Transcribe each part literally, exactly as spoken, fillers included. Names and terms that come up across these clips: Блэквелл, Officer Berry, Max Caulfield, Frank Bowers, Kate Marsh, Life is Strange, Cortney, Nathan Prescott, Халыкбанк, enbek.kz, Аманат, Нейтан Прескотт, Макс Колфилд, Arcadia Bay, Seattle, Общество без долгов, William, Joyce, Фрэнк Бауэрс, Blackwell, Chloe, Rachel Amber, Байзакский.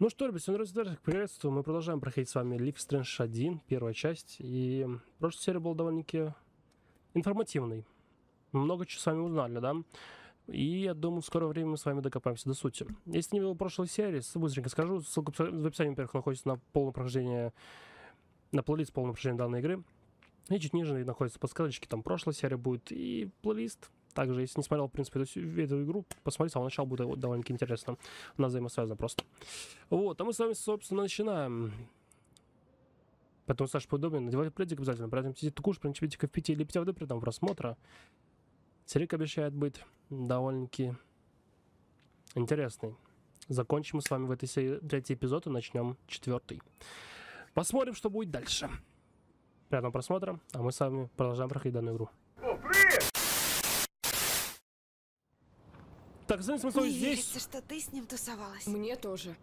Ну что, ребят, всем здравствуйте, приветствую. Мы продолжаем проходить с вами Life is Strange один, первая часть. И прошлая серия была довольно-таки информативной. Много чего с вами узнали, да? И я думаю, в скорое время мы с вами докопаемся до сути. Если не было прошлой серии, быстренько скажу. Ссылка в описании, во-первых, находится на полное прохождение, на плейлист полное прохождение данной игры. И чуть ниже находятся подсказочки, там прошлая серия будет и плейлист. Также, если не смотрел, в принципе, эту, эту игру, посмотрите, с самого начала будет довольно-таки интересно. Она взаимосвязана просто. Вот, а мы с вами, собственно, начинаем. Поэтому, Саша, поудобнее, надевайте пледик обязательно. При этом сидит куш, принчипе, в пяти или пяти воды при этом просмотра. Серик обещает быть довольно-таки интересный. Закончим мы с вами в этой серии третий эпизод и начнем четвертый. Посмотрим, что будет дальше. Приятного просмотра, а мы с вами продолжаем проходить данную игру. Так, знаешь, мы не здесь. Верится, что ты с ним тусовалась. Мне тоже.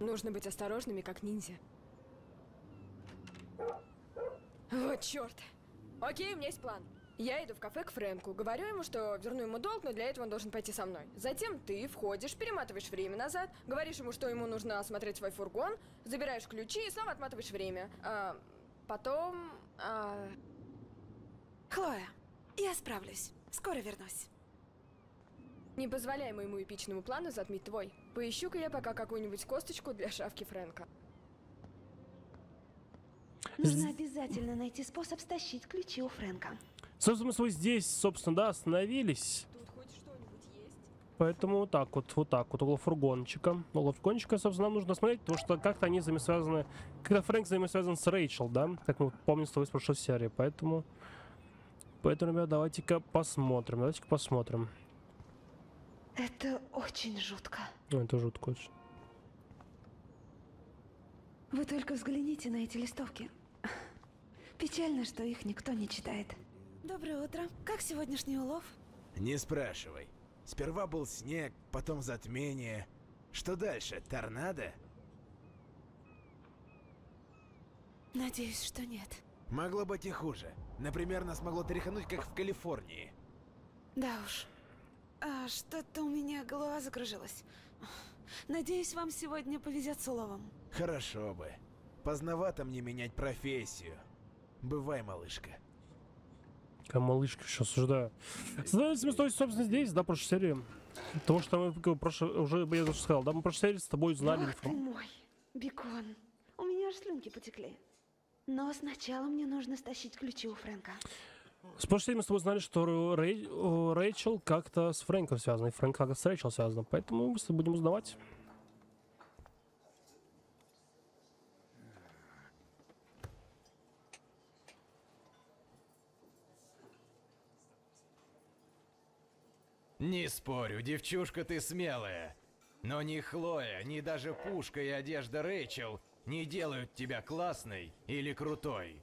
Нужно быть осторожными, как ниндзя. Вот черт. Окей, у меня есть план. Я иду в кафе к Фрэнку, говорю ему, что верну ему долг, но для этого он должен пойти со мной. Затем ты входишь, перематываешь время назад, говоришь ему, что ему нужно осмотреть свой фургон, забираешь ключи и снова отматываешь время. А, потом... А... Хлоя, я справлюсь. Скоро вернусь. Не позволяй моему эпичному плану затмить твой. Поищу-ка я пока какую-нибудь косточку для шавки Фрэнка. Нужно обязательно найти способ стащить ключи у Фрэнка. Собственно, мы с вами здесь, собственно, да, остановились. Тут хоть что-нибудь есть? Поэтому вот так вот, вот так вот, около фургончика. Около фургончика, собственно, нам нужно смотреть, потому что как-то они взаимосвязаны... Когда Фрэнк взаимосвязан с Рэйчел, да? Как мы помним с тобой из прошлой серии, поэтому... Поэтому, ребят, давайте-ка посмотрим, давайте-ка посмотрим. Это очень жутко. Это жутко очень. Вы только взгляните на эти листовки. Печально, что их никто не читает. Доброе утро. Как сегодняшний улов? Не спрашивай. Сперва был снег, потом затмение. Что дальше? Торнадо? Надеюсь, что нет. Могло быть и хуже. Например, нас могло тряхануть, как в Калифорнии. Да уж. А, что-то у меня голова закружилась. Надеюсь, вам сегодня повезет с уловом. Хорошо бы. Поздновато мне менять профессию. Бывай, малышка. А малышка сейчас суждаю. Знаете, мы стоим, собственно, здесь, да, в прошлой серии. Потому что мы уже, я даже сказал, да, мы в прошлой серии с тобой знали. Ах ты мой, бекон. У меня аж слюнки потекли. Но сначала мне нужно стащить ключи у Фрэнка. С прошлой серии мы с тобой знали, что Рэй, Рэйчел как-то с Фрэнком связана, и Фрэнк как-то с Рэйчел связана, поэтому мы быстро будем узнавать. Не спорю, девчушка, ты смелая, но ни Хлоя, ни даже пушка и одежда Рэйчел не делают тебя классной или крутой.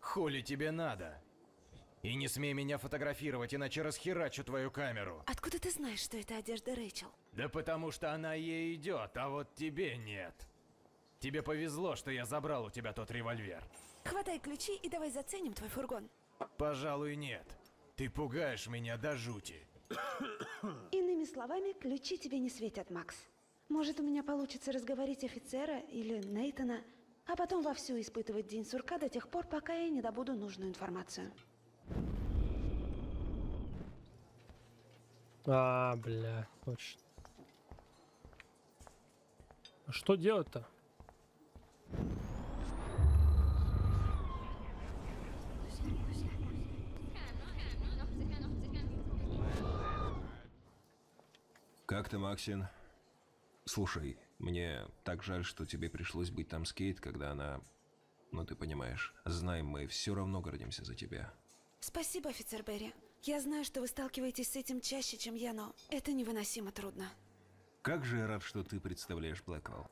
Хули тебе надо? И не смей меня фотографировать, иначе расхерачу твою камеру. Откуда ты знаешь, что это одежда Рэйчел? Да потому что она ей идет, а вот тебе нет. Тебе повезло, что я забрал у тебя тот револьвер. Хватай ключи и давай заценим твой фургон. Пожалуй, нет. Ты пугаешь меня до жути. Иными словами, ключи тебе не светят, Макс. Может, у меня получится разговорить офицера или Нейтана, а потом вовсю испытывать день сурка до тех пор, пока я не добуду нужную информацию. А, бля, точно. А что делать-то? Как ты, Максин? Слушай, мне так жаль, что тебе пришлось быть там с Кейт, когда она... Ну, ты понимаешь, знаем, мы все равно гордимся за тебя. Спасибо, офицер Берри. Я знаю, что вы сталкиваетесь с этим чаще, чем я, но это невыносимо трудно. Как же я рад, что ты представляешь Блэквелл.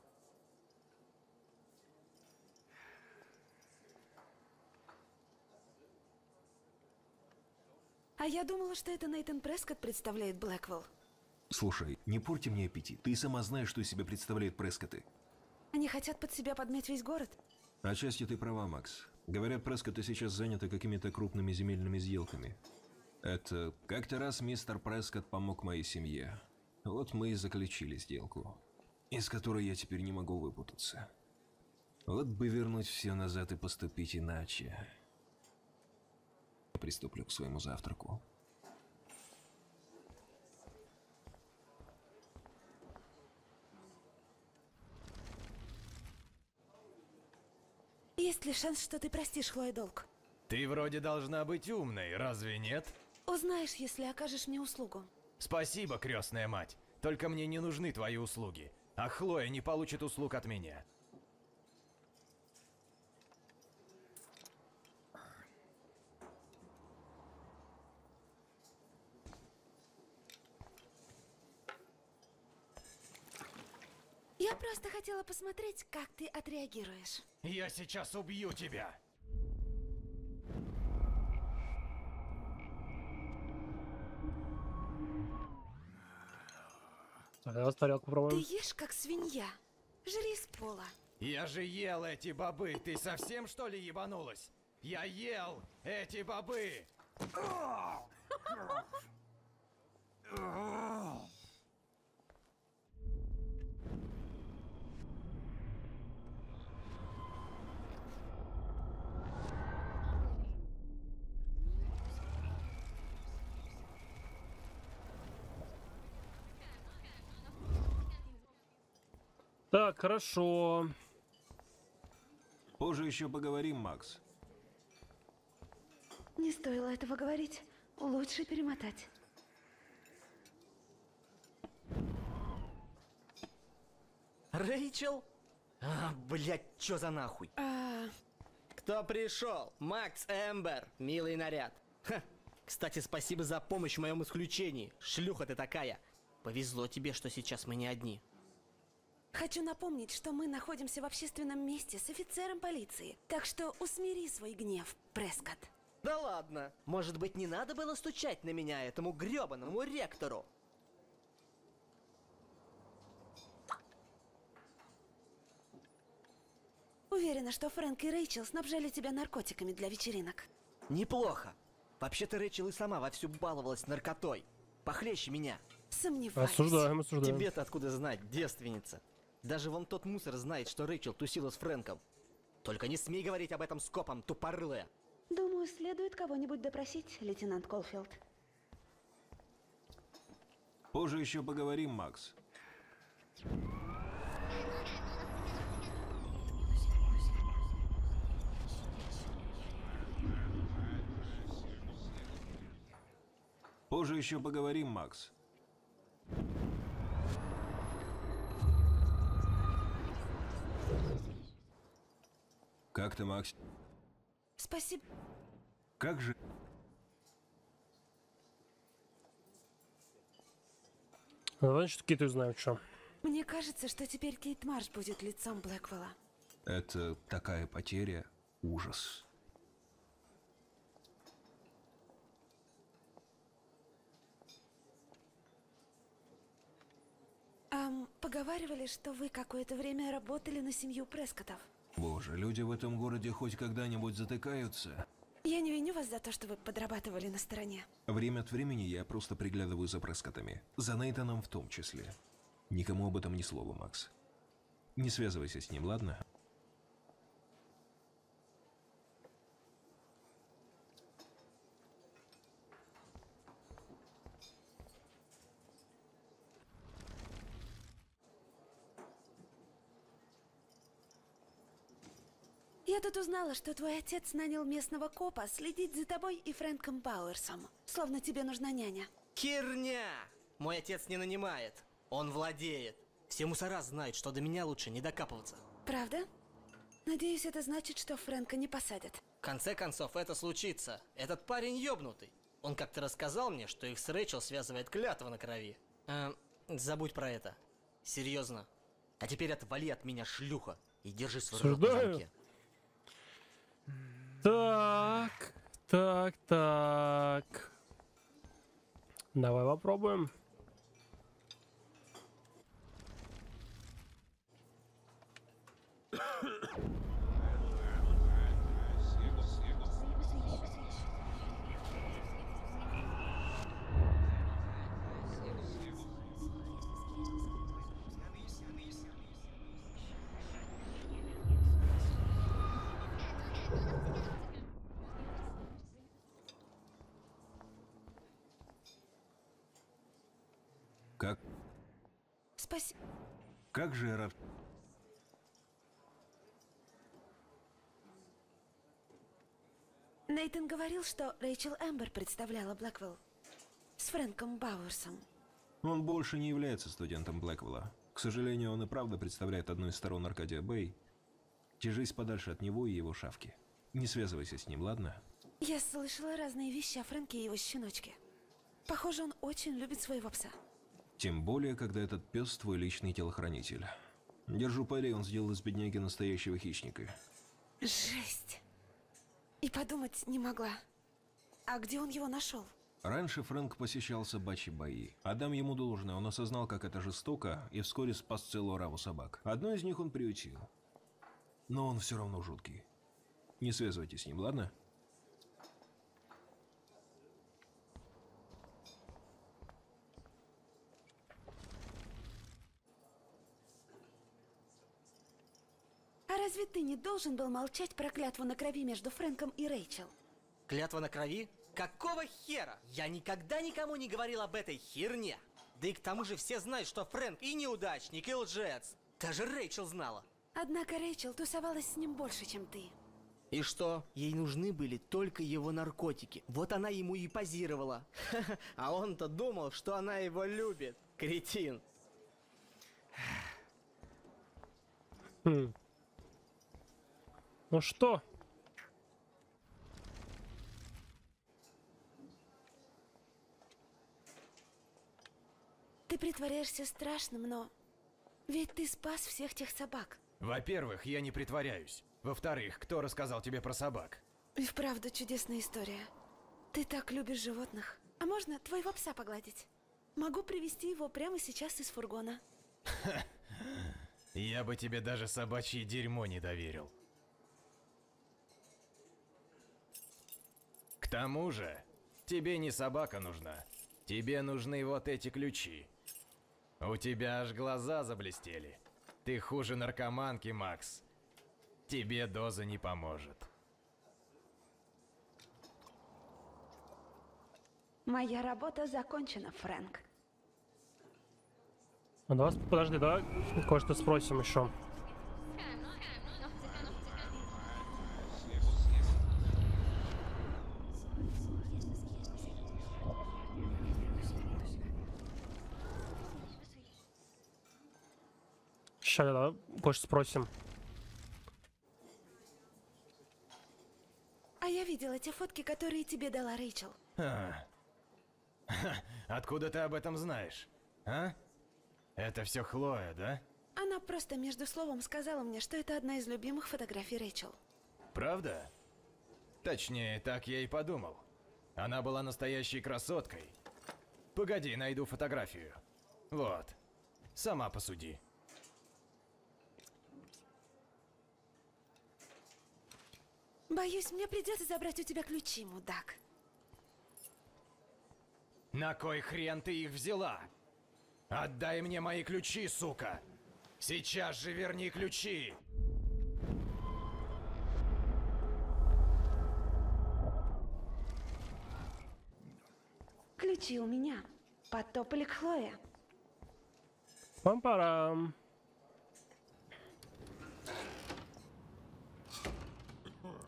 А я думала, что это Нейтан Прескотт представляет Блэквелл. Слушай, не порти мне аппетит. Ты сама знаешь, что из себя представляют Прескотты. Они хотят под себя подмять весь город. Отчасти ты права, Макс. Говорят, Прескотты сейчас заняты какими-то крупными земельными сделками. Это... Как-то раз мистер Прескотт помог моей семье. Вот мы и заключили сделку. из которой я теперь не могу выпутаться. Вот бы вернуть все назад и поступить иначе. Приступлю к своему завтраку. Есть ли шанс, что ты простишь Хлое долг? Ты вроде должна быть умной, разве нет? Узнаешь, если окажешь мне услугу. Спасибо, крестная мать. Только мне не нужны твои услуги, а Хлоя не получит услуг от меня. Я просто хотела посмотреть, как ты отреагируешь. Я сейчас убью тебя! Ты ешь как свинья. Жри с пола. Я же ел эти бобы. Ты совсем что ли ебанулась? Я ел эти бобы. Так, хорошо. Позже еще поговорим, Макс. Не стоило этого говорить. Лучше перемотать. Рэйчел? А, блядь, чё за нахуй? А... Кто пришел? Макс Эмбер, милый наряд. Ха. Кстати, спасибо за помощь в моем исключении. Шлюха ты такая. Повезло тебе, что сейчас мы не одни. Хочу напомнить, что мы находимся в общественном месте с офицером полиции. Так что усмири свой гнев, Прескотт. Да ладно. Может быть, не надо было стучать на меня, этому гребаному ректору? Уверена, что Фрэнк и Рэйчел снабжали тебя наркотиками для вечеринок. Неплохо. Вообще-то Рэйчел и сама вовсю баловалась наркотой. Похлеще меня. Сомневаюсь. Осуждаем, осуждаем. Тебе-то откуда знать, девственница? Даже вон тот мусор знает, что Рэйчел тусила с Фрэнком. Только не смей говорить об этом с копом, тупорылая. Думаю, следует кого-нибудь допросить, лейтенант Колфилд. Позже еще поговорим, Макс. Позже еще поговорим, Макс. Как ты, Макс? Спасибо. Как же? Значит, Кейт узнает, что. Мне кажется, что теперь Кейт Марш будет лицом Блэквелла. Это такая потеря, ужас. Эм, поговаривали, что вы какое-то время работали на семью Прескоттов. Боже, люди в этом городе хоть когда-нибудь затыкаются. Я не виню вас за то, что вы подрабатывали на стороне. Время от времени я просто приглядываю за Прескоттами. За Нейтаном в том числе. Никому об этом ни слова, Макс. Не связывайся с ним, ладно? Я тут узнала, что твой отец нанял местного копа следить за тобой и Фрэнком Бауэрсом. Словно тебе нужна няня. Херня! Мой отец не нанимает. Он владеет. Все мусора знают, что до меня лучше не докапываться. Правда? Надеюсь, это значит, что Фрэнка не посадят. В конце концов, это случится. Этот парень ёбнутый. Он как-то рассказал мне, что их с Рэйчел связывает клятва на крови. Эм, забудь про это. Серьезно. А теперь отвали от меня, шлюха. И держи свой рот на замке. Так, так, так. Давай попробуем. Как? Спаси... Как же я рад... Нейтан говорил, что Рэйчел Эмбер представляла Блэквелл с Фрэнком Бауэрсом. Он больше не является студентом Блэквелла. К сожалению, он и правда представляет одну из сторон Аркадия Бэй. Держись подальше от него и его шавки. Не связывайся с ним, ладно? Я слышала разные вещи о Фрэнке и его щеночке. Похоже, он очень любит своего пса. Тем более, когда этот пес твой личный телохранитель. Держу пари, он сделал из бедняги настоящего хищника. Жесть. И подумать не могла. А где он его нашел? Раньше Фрэнк посещал собачьи бои. Отдам ему должное, он осознал, как это жестоко, и вскоре спас целую ораву собак. Одну из них он приютил. Но он все равно жуткий. Не связывайтесь с ним, ладно? А разве ты не должен был молчать про клятву на крови между Фрэнком и Рэйчел? Клятва на крови? Какого хера? Я никогда никому не говорил об этой херне. Да и к тому же все знают, что Фрэнк и неудачник, и лжец. Даже Рэйчел знала. Однако Рэйчел тусовалась с ним больше, чем ты. И что? Ей нужны были только его наркотики. Вот она ему и позировала. А он-то думал, что она его любит. Кретин. Ну что? Ты притворяешься страшным, но... Ведь ты спас всех тех собак. Во-первых, я не притворяюсь. Во-вторых, кто рассказал тебе про собак? И вправду чудесная история. Ты так любишь животных. А можно твоего пса погладить? Могу привезти его прямо сейчас из фургона. Я бы тебе даже собачье дерьмо не доверил. К тому же, тебе не собака нужна. Тебе нужны вот эти ключи. У тебя аж глаза заблестели. Ты хуже наркоманки, Макс. Тебе доза не поможет. Моя работа закончена, Фрэнк. А давай, подожди, давай кое-что спросим еще. Сейчас давай кое-что спросим. А я видела те фотки, которые тебе дала Рэйчел. А. Откуда ты об этом знаешь? А? Это все Хлоя, да? Она просто между словом сказала мне, что это одна из любимых фотографий Рэйчел. Правда? Точнее, так я и подумал. Она была настоящей красоткой. Погоди, найду фотографию. Вот. Сама посуди. Боюсь, мне придется забрать у тебя ключи, мудак. На кой хрен ты их взяла? Отдай мне мои ключи, сука! Сейчас же верни ключи! Ключи у меня. Потопали к Хлое. Пам-парам.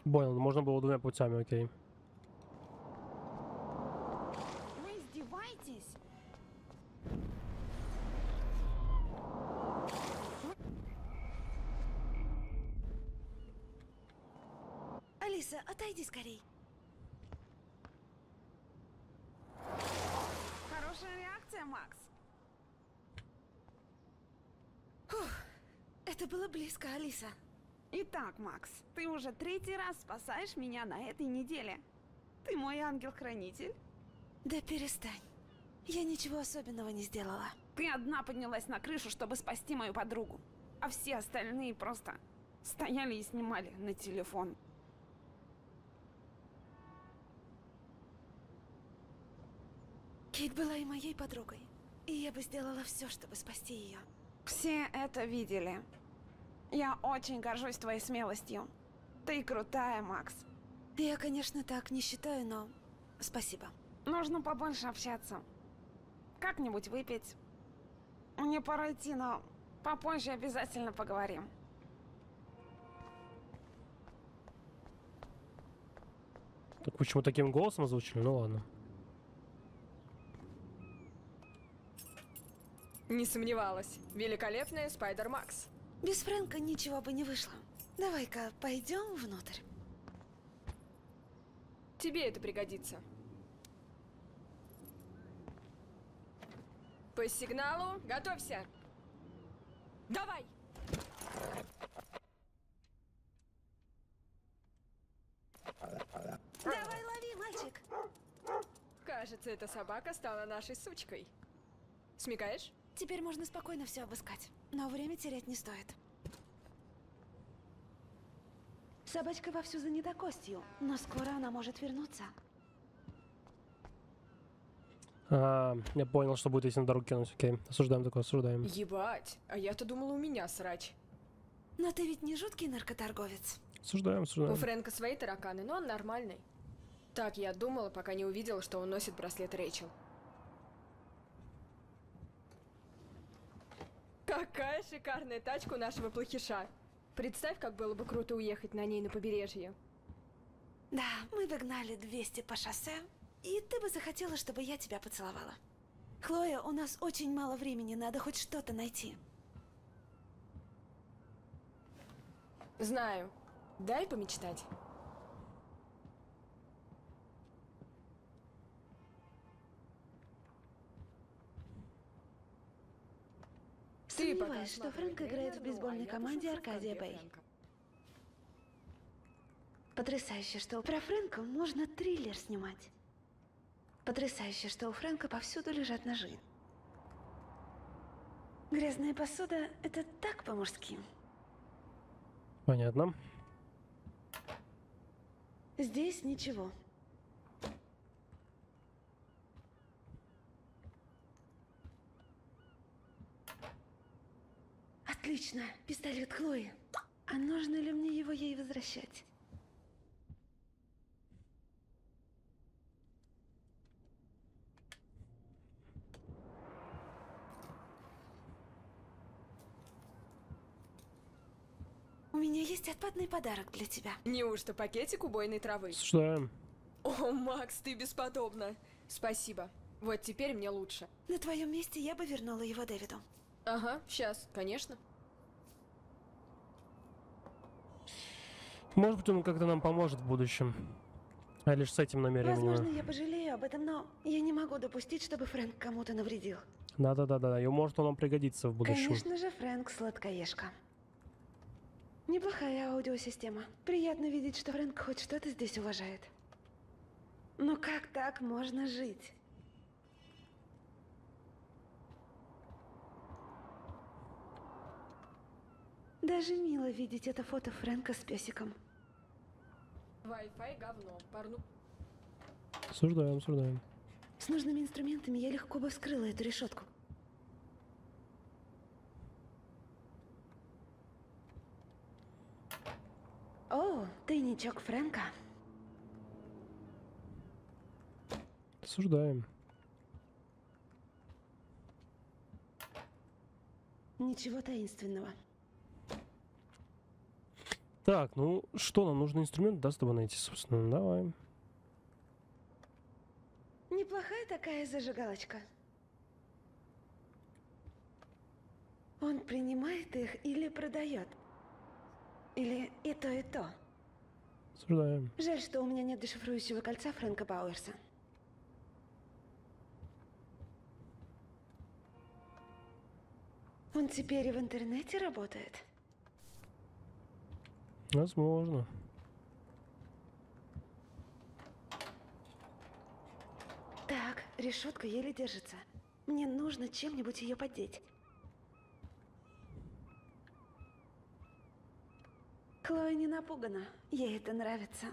Понял, можно было двумя путями, окей. Вы издеваетесь? Алиса, отойди скорей. Хорошая реакция, Макс. Фух, это было близко, Алиса. Итак, Макс, ты уже третий раз спасаешь меня на этой неделе. Ты мой ангел-хранитель? Да перестань. Я ничего особенного не сделала. Ты одна поднялась на крышу, чтобы спасти мою подругу. А все остальные просто стояли и снимали на телефон. Кейт была и моей подругой. И я бы сделала все, чтобы спасти ее. Все это видели. Я очень горжусь твоей смелостью. Ты крутая, Макс. Я, конечно, так не считаю, но спасибо. Нужно побольше общаться. Как-нибудь выпить, Мне пора идти, но попозже обязательно поговорим. Так почему таким голосом звучит? Ну ладно. Не сомневалась. Великолепная Спайдер Макс. Без Фрэнка ничего бы не вышло. Давай-ка пойдем внутрь. Тебе это пригодится. По сигналу готовься. Давай! Давай, лови, мальчик. Кажется, эта собака стала нашей сучкой. Смекаешь? Теперь можно спокойно все обыскать, но время терять не стоит. Собачка вовсю занята костью, но скоро она может вернуться. А, я понял, что будет, если на дорогу кинуть. Окей, осуждаем такое, осуждаем. Ебать, а я-то думала, у меня срач. Но ты ведь не жуткий наркоторговец. Осуждаем, осуждаем. У Фрэнка свои тараканы, но он нормальный. Так я думала, пока не увидела, что он носит браслет Рэйчел. Какая шикарная тачка у нашего плохиша. Представь, как было бы круто уехать на ней на побережье. Да, мы догнали двести по шоссе, и ты бы захотела, чтобы я тебя поцеловала. Хлоя, у нас очень мало времени, надо хоть что-то найти. Знаю. Дай помечтать. Сомневаюсь, что Фрэнк играет в бейсбольной команде Аркадия Бэй. Потрясающе, что про Фрэнка можно триллер снимать. Потрясающе, что у Фрэнка повсюду лежат ножи. Грязная посуда – это так по-мужски. Понятно. Здесь ничего. Отлично, пистолет Хлои. А нужно ли мне его ей возвращать? У меня есть отпадный подарок для тебя. Неужто пакетик убойной травы? Что? О, Макс, ты бесподобна. Спасибо. Вот теперь мне лучше. На твоем месте я бы вернула его Дэвиду. Ага, сейчас, конечно. Может быть, он как-то нам поможет в будущем. А лишь с этим намерением. Возможно, я пожалею об этом, но я не могу допустить, чтобы Фрэнк кому-то навредил. Да-да-да-да, и может он нам пригодится в будущем. Конечно же, Фрэнк сладкоежка. Неплохая аудиосистема. Приятно видеть, что Фрэнк хоть что-то здесь уважает. Но как так можно жить? Даже мило видеть это фото Фрэнка с песиком. Wi-Fi говно, порну. Осуждаем, осуждаем. С нужными инструментами я легко бы вскрыла эту решетку. О, тайничок Фрэнка. Осуждаем. Ничего таинственного. Так, ну что, нам нужен инструмент, да, с тобой найти, собственно, давай. Неплохая такая зажигалочка. Он принимает их или продает? Или и то, и то? Осуждаем. Жаль, что у меня нет дешифрующего кольца Фрэнка Бауэрса. Он теперь и в интернете работает? Возможно. Так, решетка еле держится. Мне нужно чем-нибудь ее поддеть. Хлоя не напугана. Ей это нравится.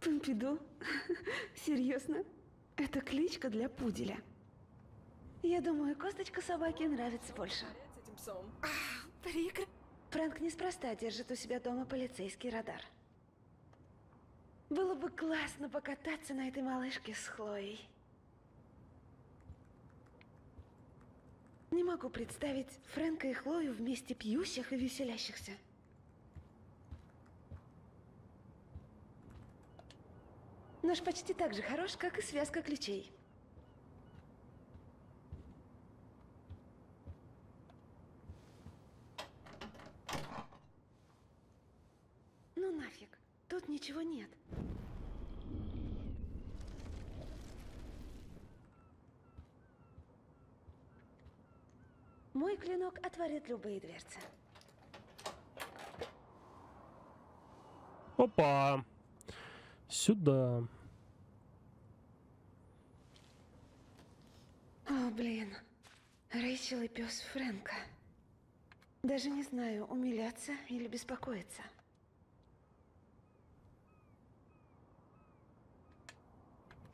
Помпиду? Серьезно? Это кличка для пуделя. Я думаю, косточка собаки нравится больше. Прикр... Фрэнк неспроста держит у себя дома полицейский радар. Было бы классно покататься на этой малышке с Хлоей. Не могу представить Фрэнка и Хлою вместе пьющих и веселящихся. Нож почти так же хорош, как и связка ключей. Ну нафиг, тут ничего нет. Мой клинок отворит любые дверцы. Опа! Сюда. О, блин. Рэйчел и пес Фрэнка. Даже не знаю, умиляться или беспокоиться.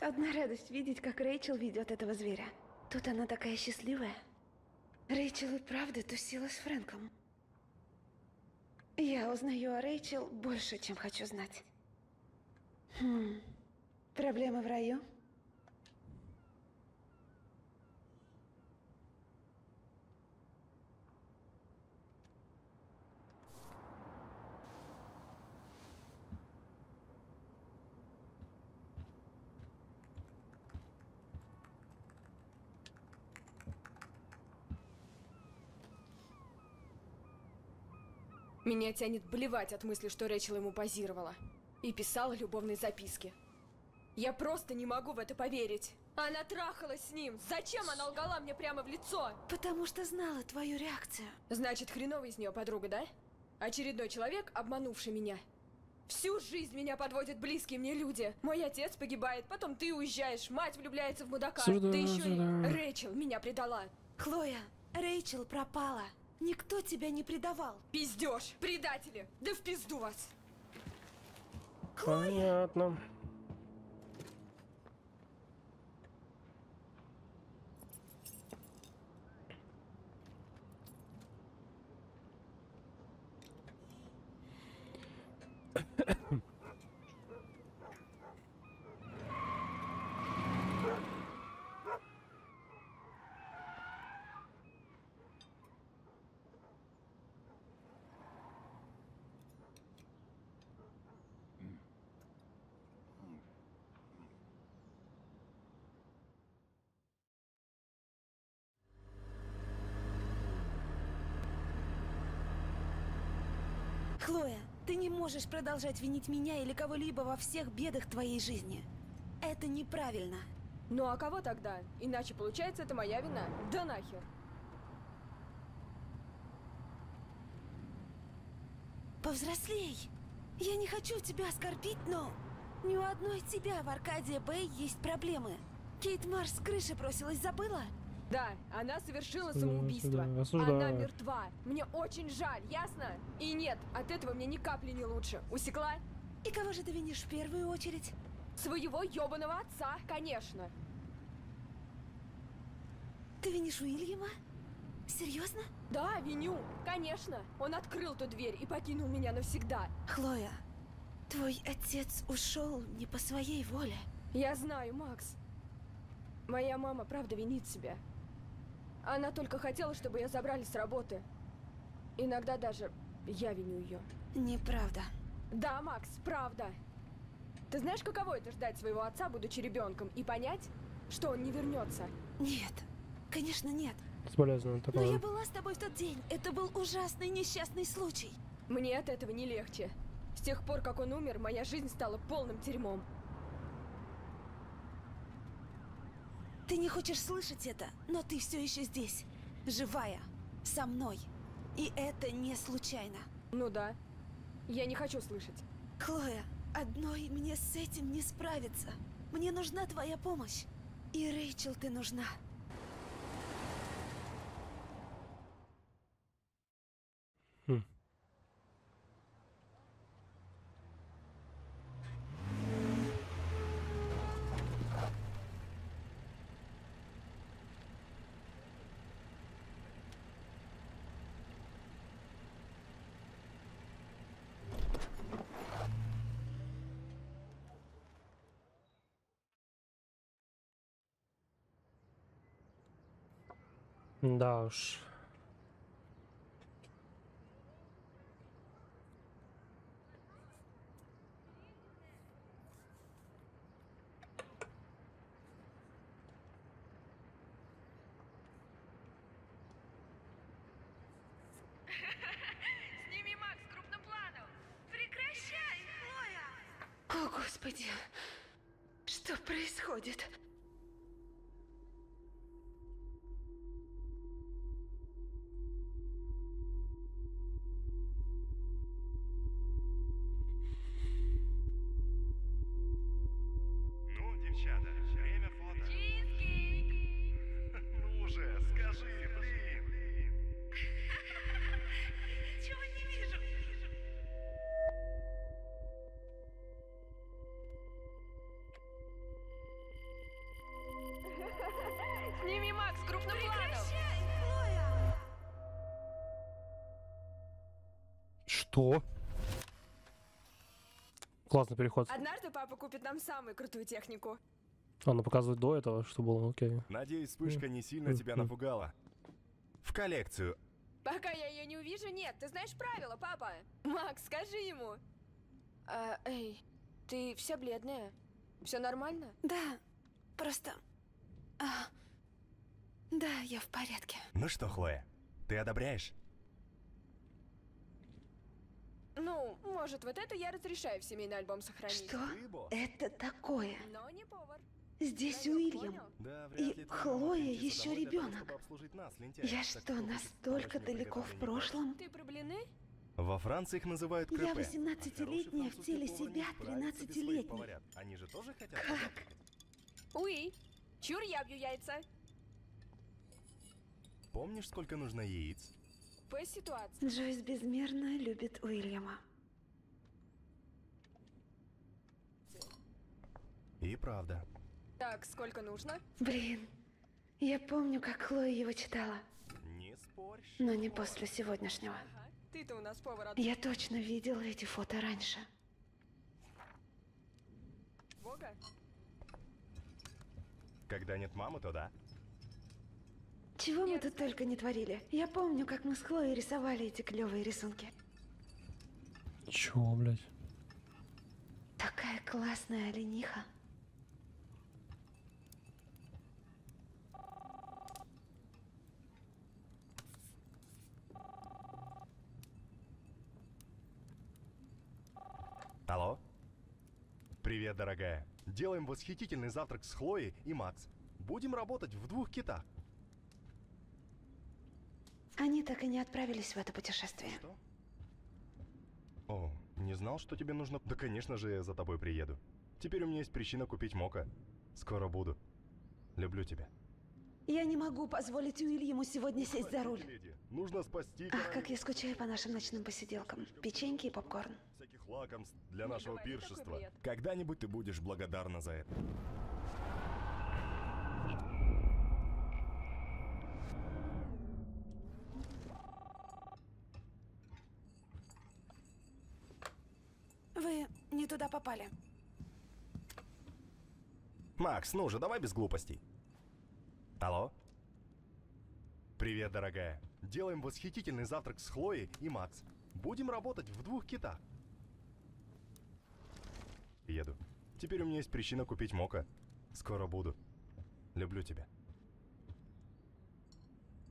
Одна радость видеть, как Рэйчел ведет этого зверя. Тут она такая счастливая. Рэйчел и правда тусила с Фрэнком. Я узнаю о Рэйчел больше, чем хочу знать. Хм. Проблемы в раю? Меня тянет блевать от мысли, что Рэйчел ему позировала и писала любовные записки. Я просто не могу в это поверить. Она трахалась с ним. Зачем она лгала мне прямо в лицо? Потому что знала твою реакцию. Значит, хреновая из нее подруга, да? Очередной человек, обманувший меня. Всю жизнь меня подводят близкие мне люди. Мой отец погибает, потом ты уезжаешь, мать влюбляется в мудака. Сюда, ты еще сюда. И Рэйчел меня предала. Хлоя, Рэйчел пропала. Никто тебя не предавал. Пиздёж, предатели, да в пизду вас. Понятно. Хлоя, ты не можешь продолжать винить меня или кого-либо во всех бедах твоей жизни. Это неправильно. Ну а кого тогда? Иначе получается, это моя вина. Да нахер. Повзрослей. Я не хочу тебя оскорбить, но ни у одной тебя в Аркадия Бэй есть проблемы. Кейт Марш с крыши бросилась, забыла? Да, она совершила самоубийство. Она мертва. Мне очень жаль, ясно? И нет, от этого мне ни капли не лучше. Усекла? И кого же ты винишь в первую очередь? Своего ёбаного отца, конечно. Ты винишь Уильяма? Серьезно? Да, виню. Конечно. Он открыл ту дверь и покинул меня навсегда. Хлоя, твой отец ушел не по своей воле. Я знаю, Макс. Моя мама правда винит себя. Она только хотела, чтобы ее забрали с работы. Иногда даже я виню ее. Неправда. Да, Макс, правда. Ты знаешь, каково это ждать своего отца, будучи ребенком, и понять, что он не вернется? Нет, конечно нет. Соболезную, но я была с тобой в тот день. Это был ужасный несчастный случай. Мне от этого не легче. С тех пор, как он умер, моя жизнь стала полным дерьмом. Ты не хочешь слышать это, но ты все еще здесь, живая, со мной. И это не случайно. Ну да, я не хочу слышать. Хлоя, одной мне с этим не справиться. Мне нужна твоя помощь. И Рэйчел, ты нужна. Хм. Да уж. Сними, Макс, крупным планом. Прекращай, Хлоя! О, Господи! Что происходит? Классный переход. Однажды папа купит нам самую крутую технику. Она показывает до этого, что было. Окей. Надеюсь, вспышка не сильно тебя напугала. В коллекцию. Пока я ее не увижу, нет. Ты знаешь правила, папа. Макс, скажи ему. А, эй, ты вся бледная. Все нормально? Да. Просто. А, да, я в порядке. Ну что, Хлоя, ты одобряешь? Ну, может, вот это я разрешаю в семейный альбом сохранить. Что это такое? Но не повар. Здесь я Уильям да, и Хлоя еще ребенок. Нас, я так что, настолько далеко в прошлом? Ты проблины? Во Франции их называют крепе. Я восемнадцатилетняя, а в теле себя тринадцатилетняя. Они же тоже хотят. Как? Уи, чур я бью яйца. Помнишь, сколько нужно яиц? По ситуации. Джойс безмерно любит Уильяма. И правда. Так, сколько нужно? Блин, я помню, как Хлоя его читала. Не спорь. Но не после сегодняшнего. Ага. Ты-то у нас повар. Я точно видела эти фото раньше. Бога? Когда нет мамы, то да. Чего мы тут только не творили. Я помню, как мы с Хлоей рисовали эти клевые рисунки. Чего, блядь? Такая классная олениха. Алло? Привет, дорогая. Делаем восхитительный завтрак с Хлоей и Макс. Будем работать в двух китах. Они так и не отправились в это путешествие. Что? О, не знал, что тебе нужно... Да, конечно же, я за тобой приеду. Теперь у меня есть причина купить мока. Скоро буду. Люблю тебя. Я не могу позволить Уильяму сегодня сесть за руль. Леди. Нужно спасти... Ах, как я скучаю по нашим ночным посиделкам. Печеньки и попкорн. Всяких лакомств для нашего пиршества. Когда-нибудь ты будешь благодарна за это. Вы не туда попали. Макс, ну же, давай без глупостей. Алло? Привет, дорогая. Делаем восхитительный завтрак с Хлоей и Макс. Будем работать в двух китах. Еду. Теперь у меня есть причина купить мока. Скоро буду. Люблю тебя.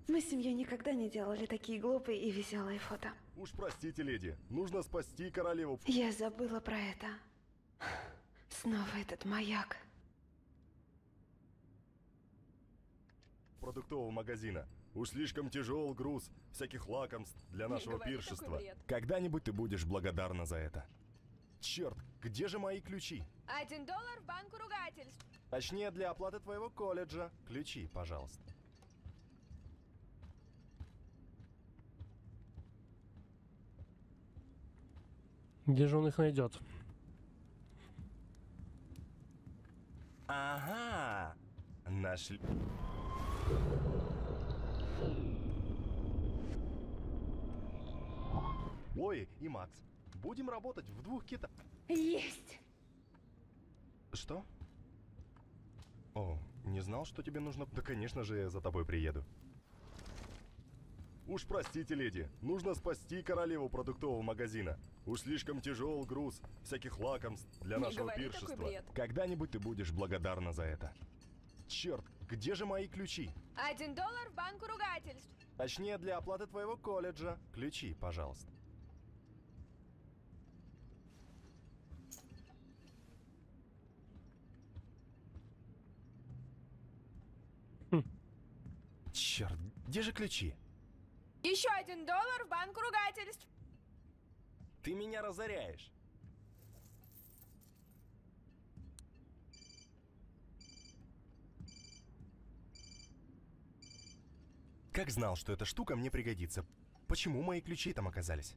Мы с семьей никогда не делали такие глупые и веселые фото. Уж простите, леди. Нужно спасти королеву. Я забыла про это. Снова этот маяк. Продуктового магазина. Уж слишком тяжел груз всяких лакомств для нашего пиршества. Когда-нибудь ты будешь благодарна за это. Черт, где же мои ключи? Один доллар в банку ругательств. Точнее, для оплаты твоего колледжа. Ключи, пожалуйста. Где же он их найдет? Ага, нашли. Лои и Макс, будем работать в двух китах. Есть. Что? О, не знал, что тебе нужно. Да, конечно же, я за тобой приеду. Уж простите, леди, нужно спасти королеву продуктового магазина. Уж слишком тяжел груз всяких лакомств для нашего пиршества. Когда-нибудь ты будешь благодарна за это. Черт, где же мои ключи? Один доллар в банку ругательств. Точнее, для оплаты твоего колледжа. Ключи, пожалуйста. Хм. Черт, где же ключи? Еще один доллар в банку ругательств. Ты меня разоряешь. Как знал, что эта штука мне пригодится. Почему мои ключи там оказались?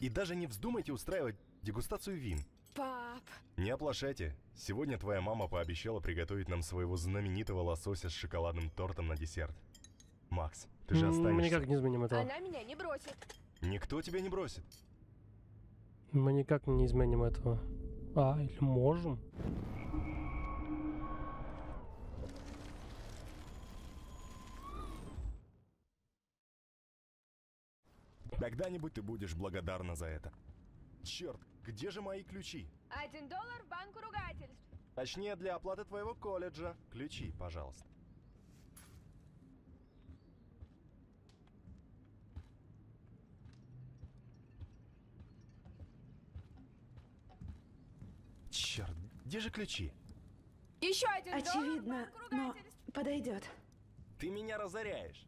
И даже не вздумайте устраивать дегустацию вин. Пап. Не оплошайте. Сегодня твоя мама пообещала приготовить нам своего знаменитого лосося с шоколадным тортом на десерт. Макс, ты же останешься. Мы никак не изменим этого. Она меня не бросит. Никто тебя не бросит. Мы никак не изменим этого. А, или можем? Когда-нибудь ты будешь благодарна за это. Черт, где же мои ключи? Один доллар в банку ругательств. Точнее, для оплаты твоего колледжа. Ключи, пожалуйста. Черт, где же ключи? Еще один. Очевидно, но подойдет. Ты меня разоряешь.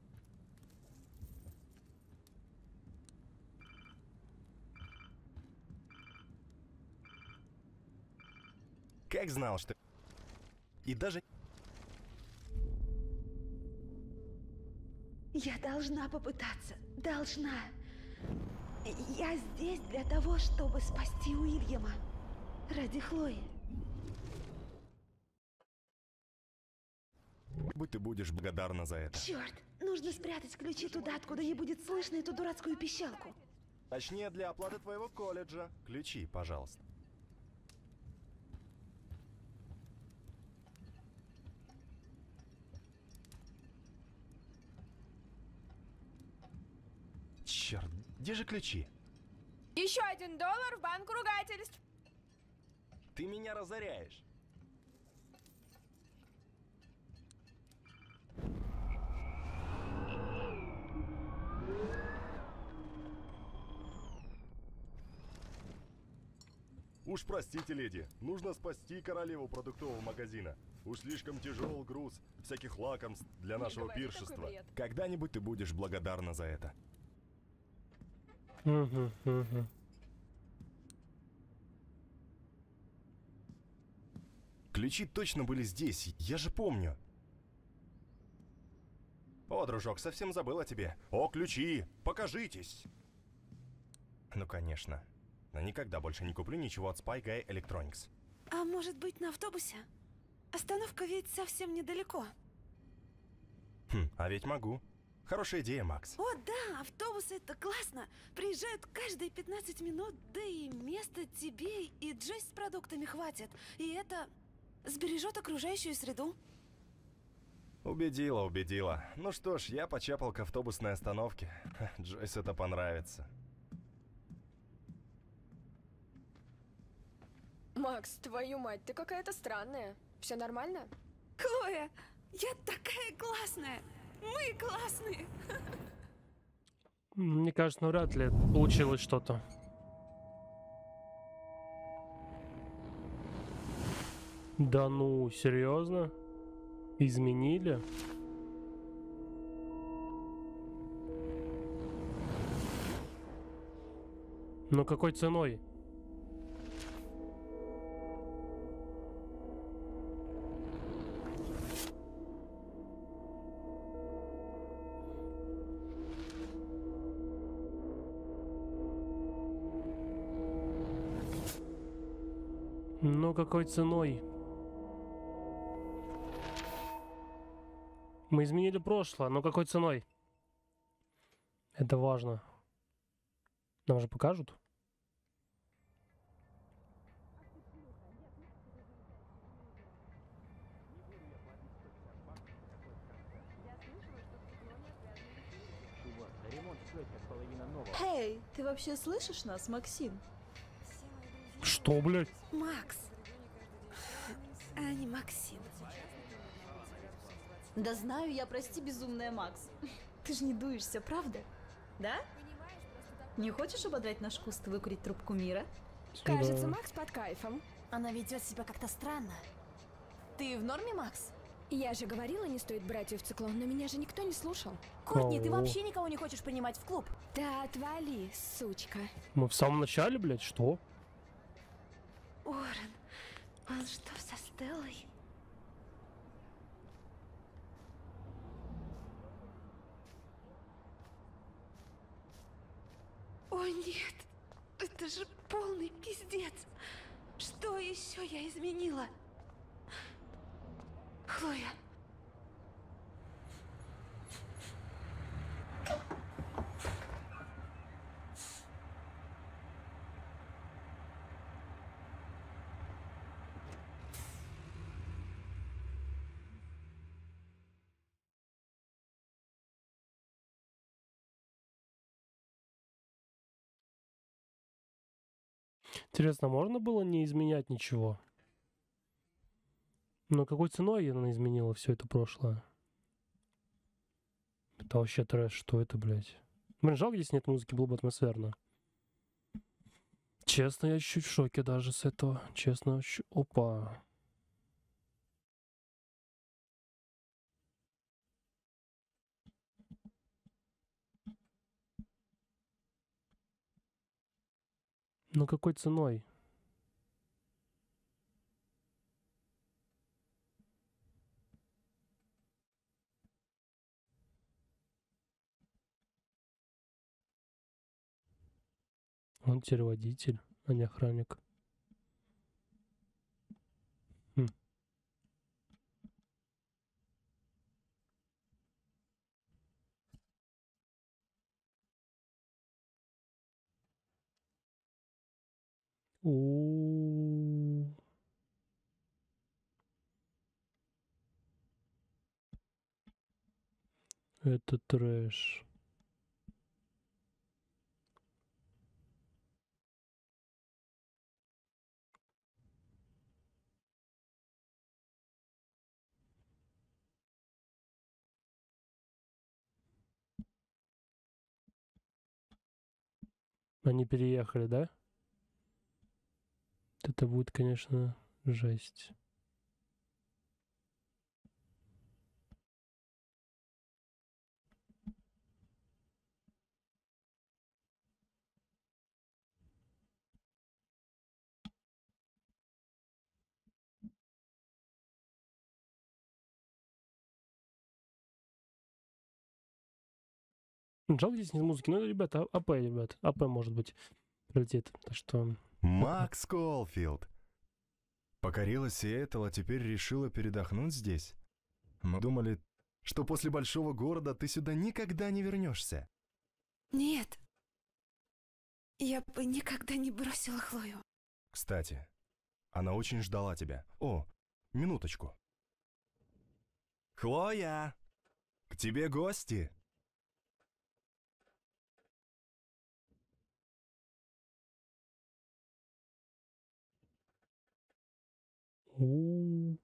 Как знал, что... И даже... Я должна попытаться. Должна. Я здесь для того, чтобы спасти Уильяма. Ради Хлои. Ты будешь благодарна за это. Черт, нужно спрятать ключи туда, откуда не будет слышно эту дурацкую пищалку. Точнее, для оплаты твоего колледжа. Ключи, пожалуйста. Черт, где же ключи? Еще один доллар в банку ругательств. Ты меня разоряешь. Уж простите, леди, нужно спасти королеву продуктового магазина. Уж слишком тяжел груз всяких лакомств для нашего пиршества. Когда-нибудь ты будешь благодарна за это. Ключи точно были здесь, я же помню. О, дружок, совсем забыл о тебе. О, ключи, покажитесь. Ну, конечно. Но никогда больше не куплю ничего от Spy Guy Electronics. А может быть, на автобусе? Остановка ведь совсем недалеко. Хм, а ведь могу. Хорошая идея, Макс. О, да, автобусы — это классно. Приезжают каждые пятнадцать минут, да и места тебе и Джойс с продуктами хватит. И это сбережет окружающую среду. Убедила, убедила. Ну что ж, я почапал к автобусной остановке. Джойс это понравится. Макс, твою мать, ты какая-то странная. Все нормально? Хлоя, я такая классная. Мы классные. Мне кажется, ну вряд ли получилось что-то. Да ну, серьезно? Изменили? Но какой ценой? Но какой ценой? Мы изменили прошлое, но какой ценой? Это важно. Нам же покажут. Ты вообще слышишь нас, Максим? Что, блядь? Макс. А не Максим. Да знаю я, прости, безумная, Макс. Ты же не дуешься, правда? Да? Не хочешь ободрать наш куст и выкурить трубку мира? Сюда. Кажется, Макс под кайфом. Она ведет себя как-то странно. Ты в норме, Макс? Я же говорила, не стоит брать ее в циклон, но меня же никто не слушал. Кортни, ты вообще никого не хочешь принимать в клуб? Да отвали, сучка. Мы в самом начале, блядь, что? Орен, он что, со Стеллой? О нет, это же полный пиздец. Что еще я изменила? Хлоя. Интересно, можно было не изменять ничего? Но какой ценой она изменила все это прошлое? Это вообще трэш, что это, блядь? Блин, жалко, здесь нет музыки, было бы атмосферно. Честно, я чуть в шоке даже с этого. Честно, вообще... Опа. Но какой ценой? Он теперь водитель, а не охранник. Хм. У-у-у. Это трэш. Они переехали, да? Это будет, конечно, жесть. Жалко, здесь нет музыки. Ну, ребята, АП, ребят. АП, может быть, прилетит. Так что... Макс Колфилд. Покорила Сиэтл, а теперь решила передохнуть здесь. Мы думали, что после большого города ты сюда никогда не вернешься. Нет. Я бы никогда не бросила Хлою. Кстати, она очень ждала тебя. О, минуточку. Хлоя, к тебе гости. У-у-у.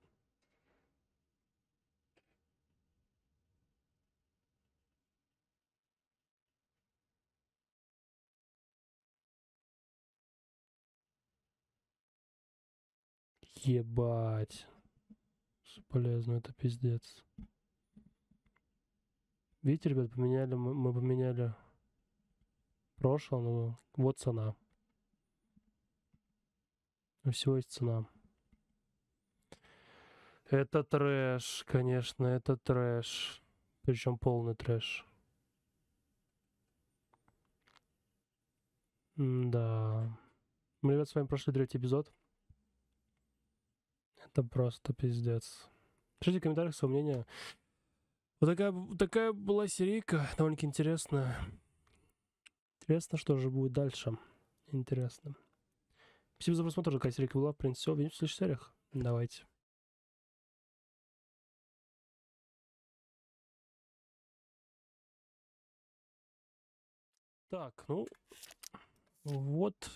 Ебать. Полезно, это пиздец. Видите, ребят, поменяли, мы, мы поменяли прошлое, но вот цена. У всего есть цена. Это трэш, конечно, это трэш. Причем полный трэш. Да. Мы, ребят, с вами прошли третий эпизод. Это просто пиздец. Пишите в комментариях своё мнение. Вот такая, такая была серийка, довольно-таки интересная. Интересно, что же будет дальше. Интересно. Спасибо за просмотр, какая серийка была. В принципе, увидимся в следующих сериях. Давайте. Так, ну... Вот.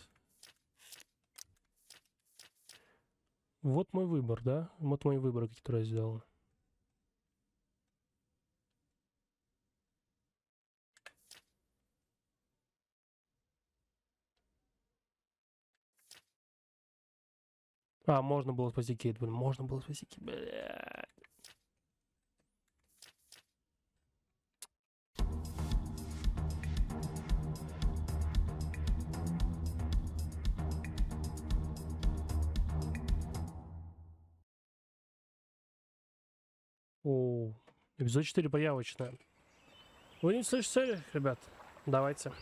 Вот мой выбор, да? Вот мои выборы, которые я сделал. А, можно было спасти Кейт, блин. Можно было спасти Кейт, блядь. О, эпизод четыре появочная. Вы не слышите, ребят? Давайте.